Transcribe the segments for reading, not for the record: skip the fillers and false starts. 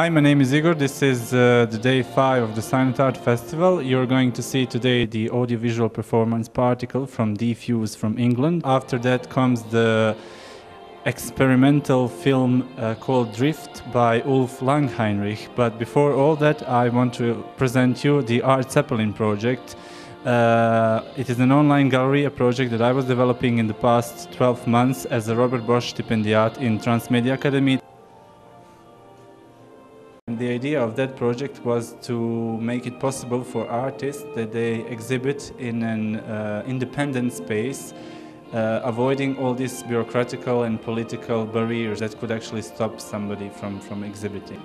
Hi, my name is Igor. This is the day 5 of the CYNETART Festival. You're going to see today the audiovisual performance Particle from D-Fuse from England. After that comes the experimental film called Drift by Ulf Langheinrich. But before all that, I want to present you the Art Zeppelin project. It is an online gallery, a project that I was developing in the past 12 months as a Robert Bosch stipendiat in Transmedia Academy. And the idea of that project was to make it possible for artists that they exhibit in an independent space, avoiding all these bureaucratical and political barriers that could actually stop somebody from exhibiting.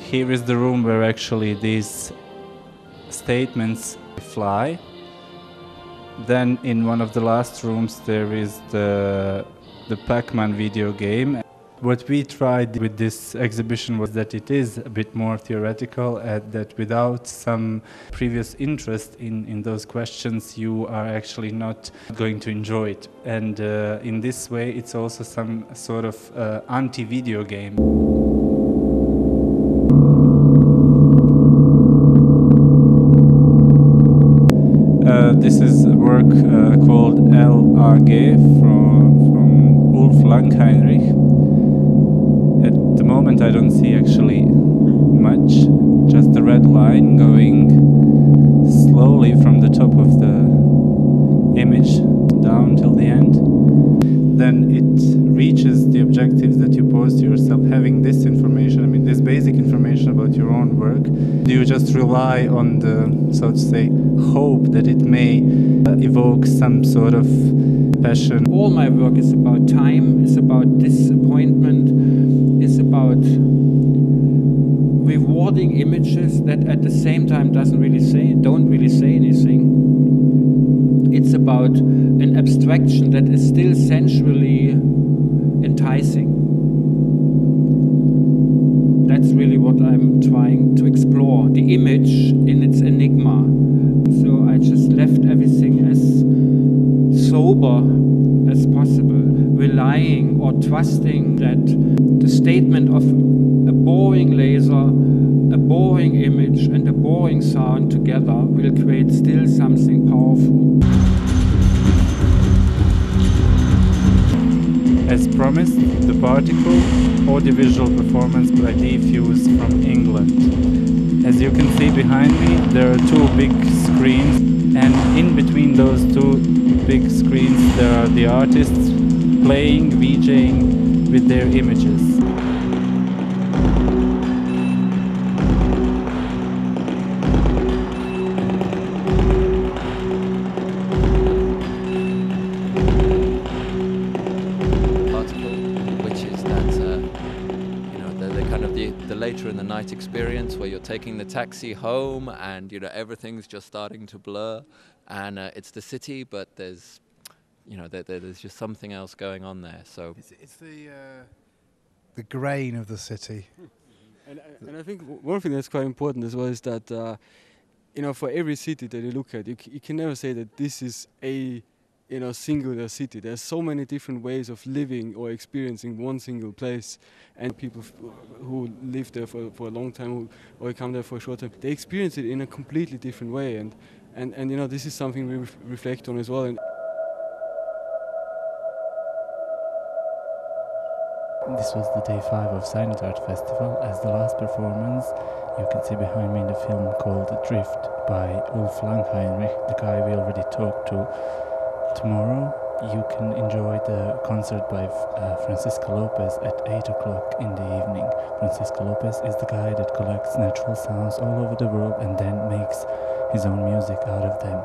Here is the room where actually these statements fly. Then in one of the last rooms there is the Pac-Man video game. What we tried with this exhibition was that it is a bit more theoretical, and that without some previous interest in those questions, you are actually not going to enjoy it. And in this way, it's also some sort of anti-video game. This is a work called LAG from Ulf Langheinrich. At the moment I don't see actually much, just the red line going slowly from the top of the image down till the end. Then it reaches the objectives that you pose to yourself. Having this information, I mean this basic information about your own work, do you just rely on the, so to say, hope that it may evoke some sort of passion? All my work is about time, is about disappointment, is about rewarding images that at the same time don't really say anything. It's about an abstraction that is still sensually enticing. That's really what I'm trying to explore, the image in its enigma. So I just left everything as sober as possible, relying or trusting that the statement of a boring laser, a boring image and a boring sound together will create still something powerful. As promised, the Particle audiovisual performance by D-Fuse from England. As you can see behind me, there are two big screens, and in between those two big screens there are the artists playing, VJing with their images. Particle, which is that the later in the night experience where you're taking the taxi home and everything's just starting to blur, and it's the city, but there's there's just something else going on there. So it's the grain of the city. And I think one thing that's quite important as well is that for every city that you look at, you can never say that this is a singular city. There's so many different ways of living or experiencing one single place, and people who live there for a long time or come there for a short time, they experience it in a completely different way, and this is something we reflect on as well. And this was the day 5 of CYNETART Festival. As the last performance, you can see behind me the film called Drift by Ulf Langheinrich, the guy we already talked to. Tomorrow you can enjoy the concert by Francisco Lopez at 8 o'clock in the evening. Francisco Lopez is the guy that collects natural sounds all over the world and then makes his own music out of them.